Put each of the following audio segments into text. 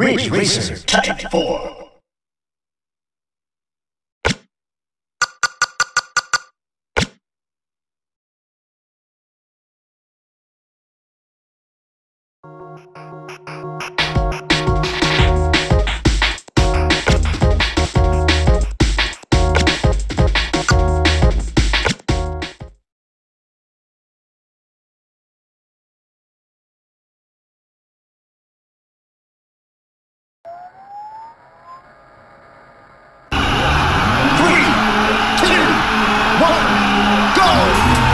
Ridge Racer Type 4. Go!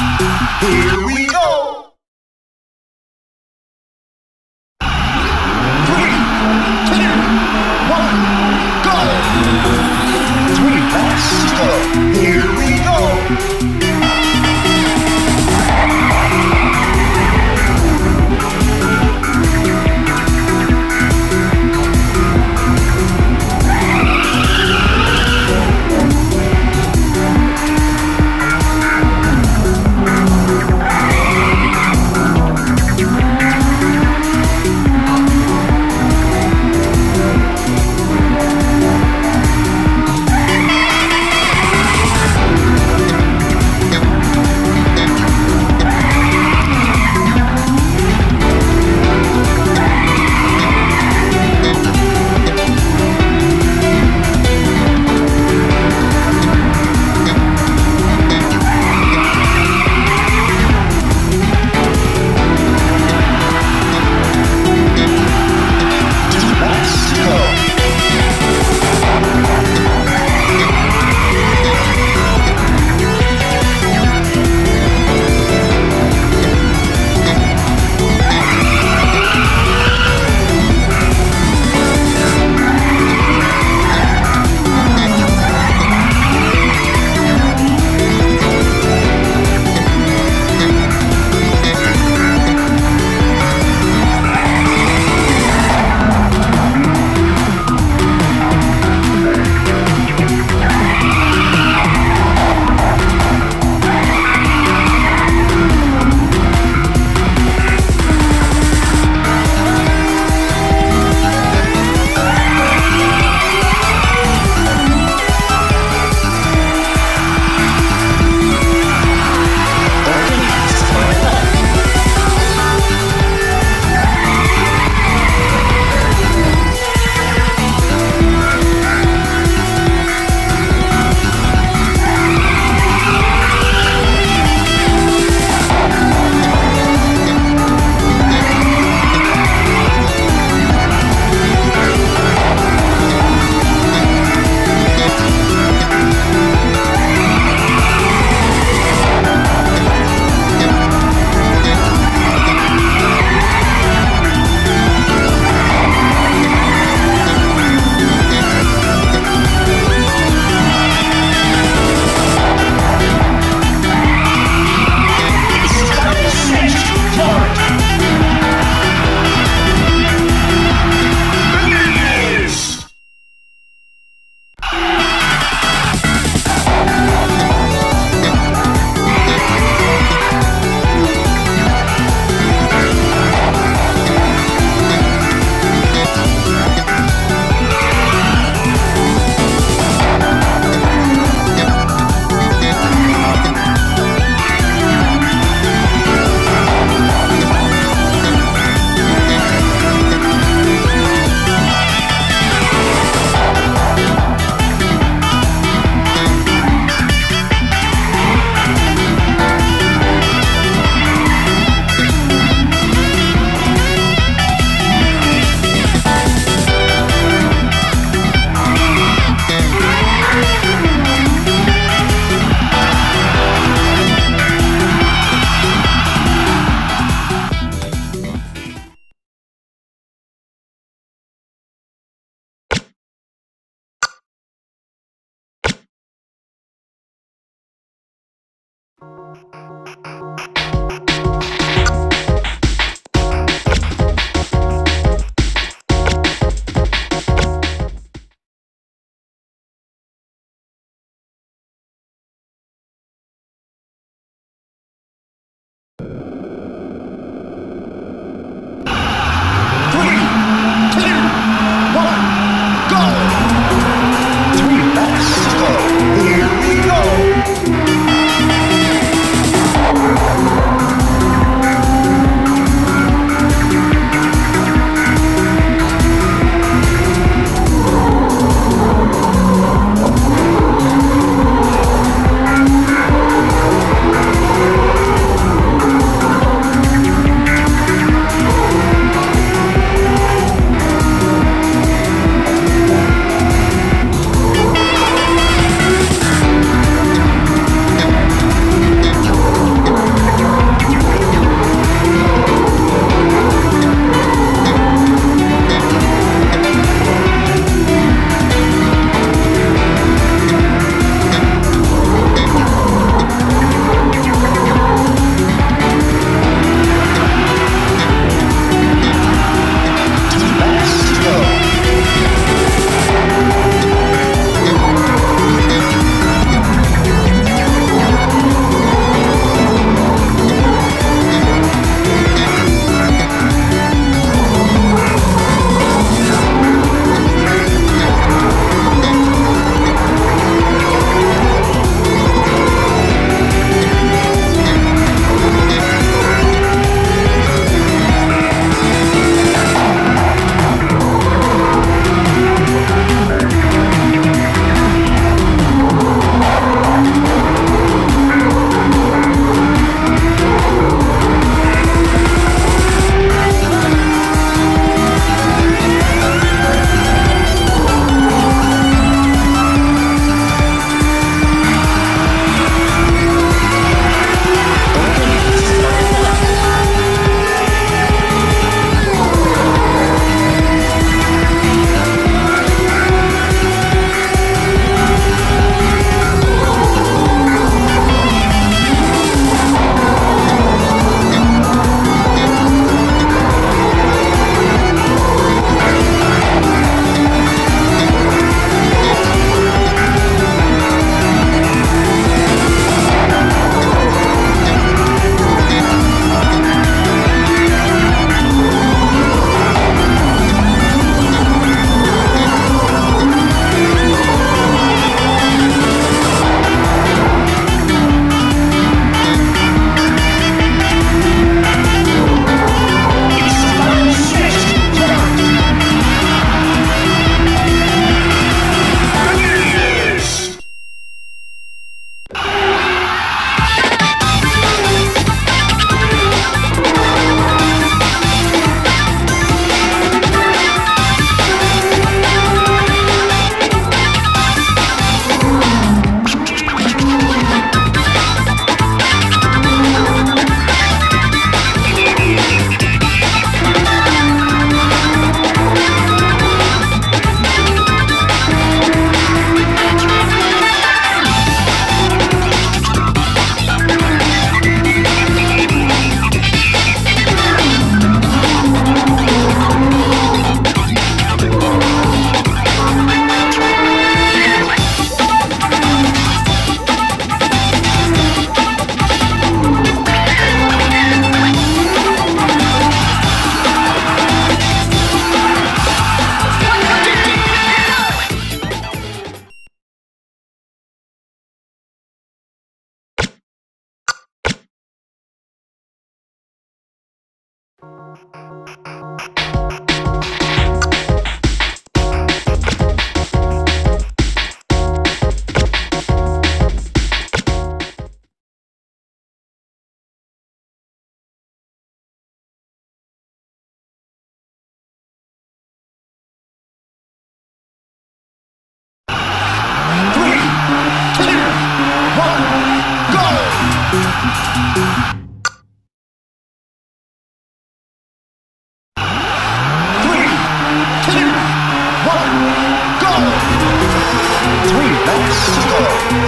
Here we go! 3, 2, 1, go! 3 laps to go. Here we go! Here we go!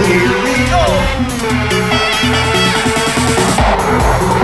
Here we go!